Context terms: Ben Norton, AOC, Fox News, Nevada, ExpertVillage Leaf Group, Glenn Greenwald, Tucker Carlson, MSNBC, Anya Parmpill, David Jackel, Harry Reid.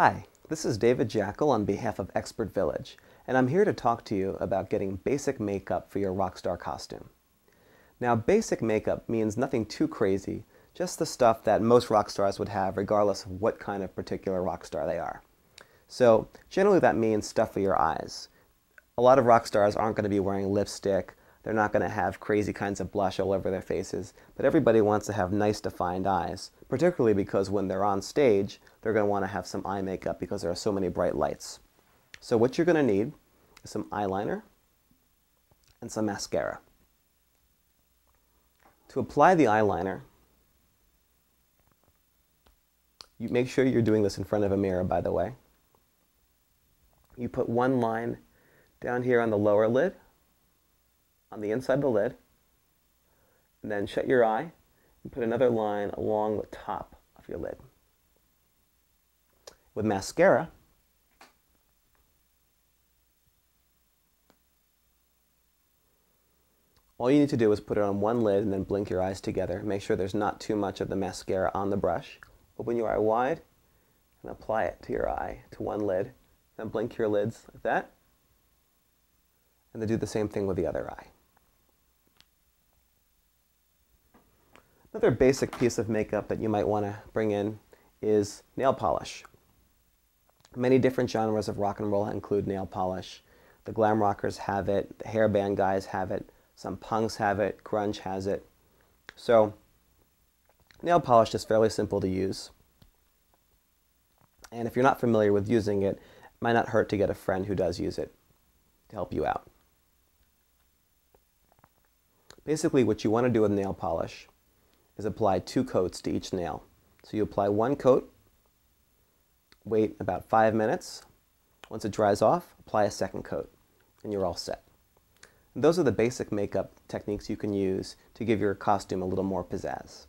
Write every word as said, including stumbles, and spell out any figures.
Hi, this is David Jackel on behalf of Expert Village, and I'm here to talk to you about getting basic makeup for your rock star costume. Now, basic makeup means nothing too crazy, just the stuff that most rock stars would have regardless of what kind of particular rock star they are. So generally that means stuff for your eyes. A lot of rock stars aren't going to be wearing lipstick, they're not going to have crazy kinds of blush all over their faces, but everybody wants to have nice defined eyes, particularly because when they're on stage, they're going to want to have some eye makeup because there are so many bright lights. So what you're going to need is some eyeliner and some mascara. To apply the eyeliner, you make sure you're doing this in front of a mirror, by the way. You put one line down here on the lower lid, on the inside of the lid, and then shut your eye and put another line along the top of your lid. With mascara, all you need to do is put it on one lid and then blink your eyes together. Make sure there's not too much of the mascara on the brush. Open your eye wide and apply it to your eye, to one lid. Then blink your lids like that, and then do the same thing with the other eye. Another basic piece of makeup that you might want to bring in is nail polish. Many different genres of rock and roll include nail polish. The glam rockers have it, the hairband guys have it, some punks have it, grunge has it. So nail polish is fairly simple to use. And if you're not familiar with using it, it might not hurt to get a friend who does use it to help you out. Basically, what you want to do with nail polish is apply two coats to each nail. So you apply one coat, wait about five minutes. Once it dries off, apply a second coat, and you're all set. And those are the basic makeup techniques you can use to give your costume a little more pizzazz.